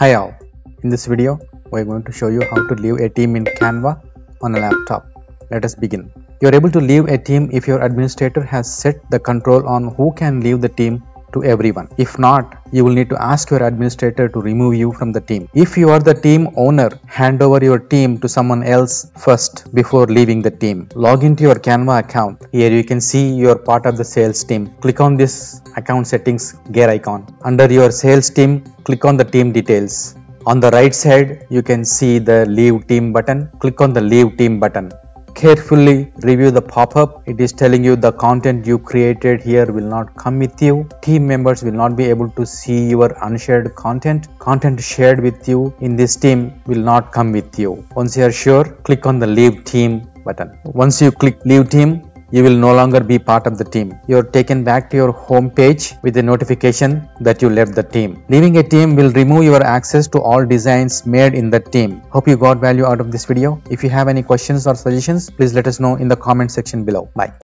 Hi all, in this video we are going to show you how to leave a theme in Canva on a laptop. Let us begin. You are able to leave a theme if your administrator has set the control on who can leave the theme to everyone. If not, you will need to ask your administrator to remove you from the theme. If you are the theme owner, hand over your theme to someone else first before leaving the theme. Log into your Canva account. Here you can see you are part of the sales team. Click on this account settings gear icon. Under your sales team, click on the team details. On the right side, you can see the leave team button. Click on the leave team button. Carefully review the pop-up. It is telling you the content you created here will not come with you. Team members will not be able to see your unshared content. Content shared with you in this team will not come with you. Once you are sure, click on the leave team button. Once you click leave team, you will no longer be part of the team. You are taken back to your home page with a notification that you left the team. Leaving a team will remove your access to all designs made in the team. Hope you got value out of this video. If you have any questions or suggestions, please let us know in the comment section below. Bye.